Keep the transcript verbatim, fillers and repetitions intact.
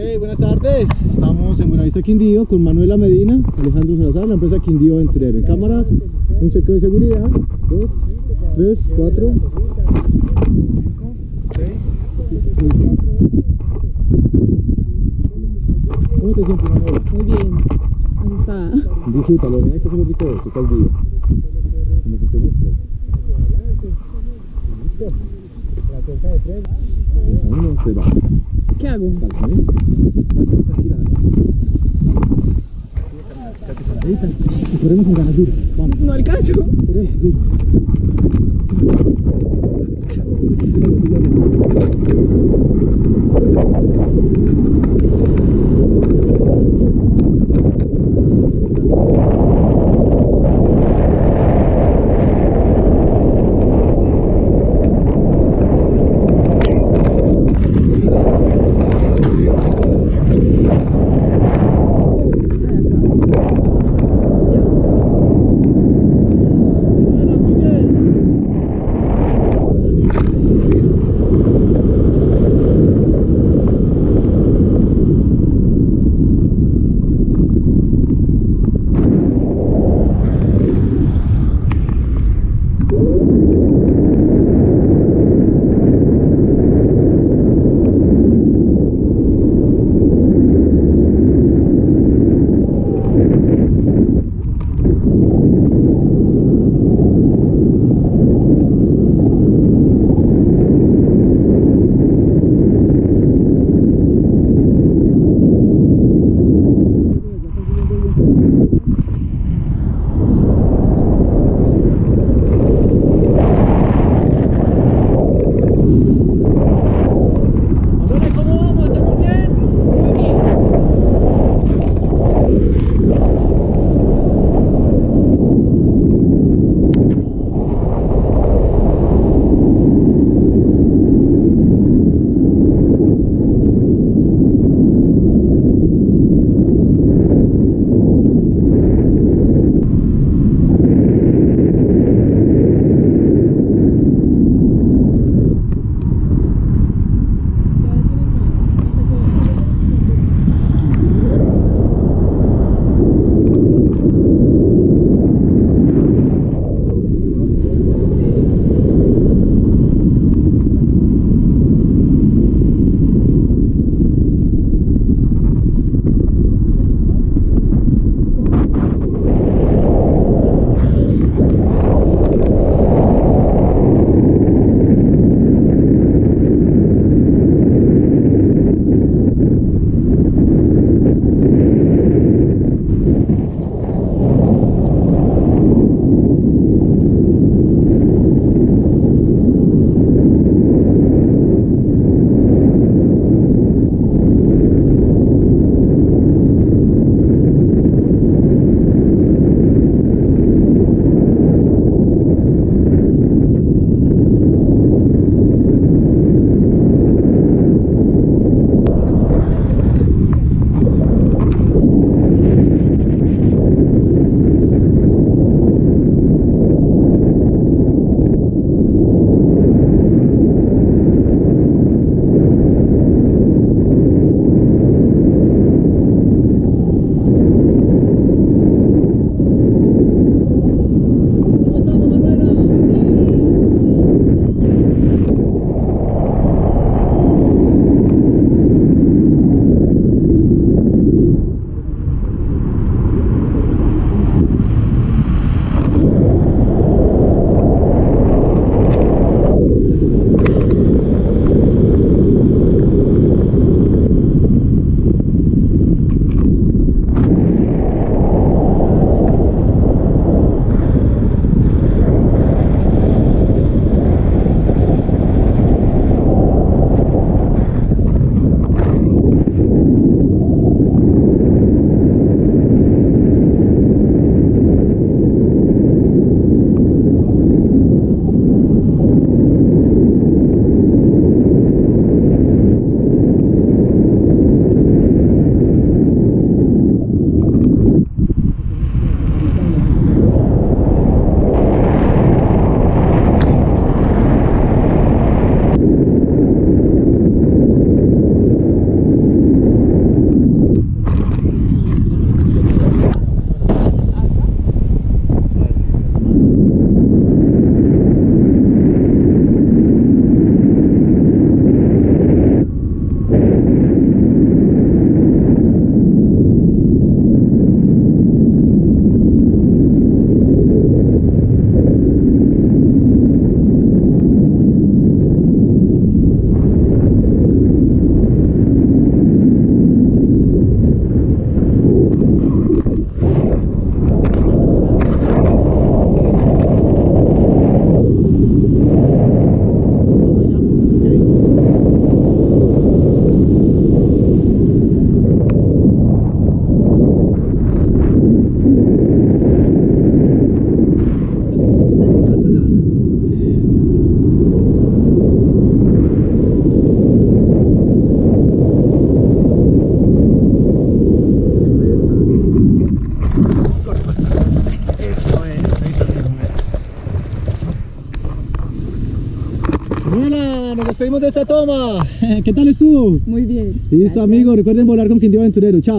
Ok, buenas tardes. Estamos en Buenavista Quindío con Manuela Medina, Alejandro Salazar, la empresa Quindío Aventurero. En cámaras, un chequeo de seguridad. Dos, tres, cuatro. ¿Cómo te sientes, Manuela? Muy bien, asustada. Disfrútalo, mira que es un rico de esto, tal día. Como que te gusta. Listo. La cuenta de tres. Vámonos, se va. ¿Qué hago? Y corremos con ganas duras. Vamos. No alcanzo. Manuela, nos despedimos de esta toma. ¿Qué tal estuvo? Muy bien. Listo, amigos, recuerden volar con Quindío Aventurero. Chao.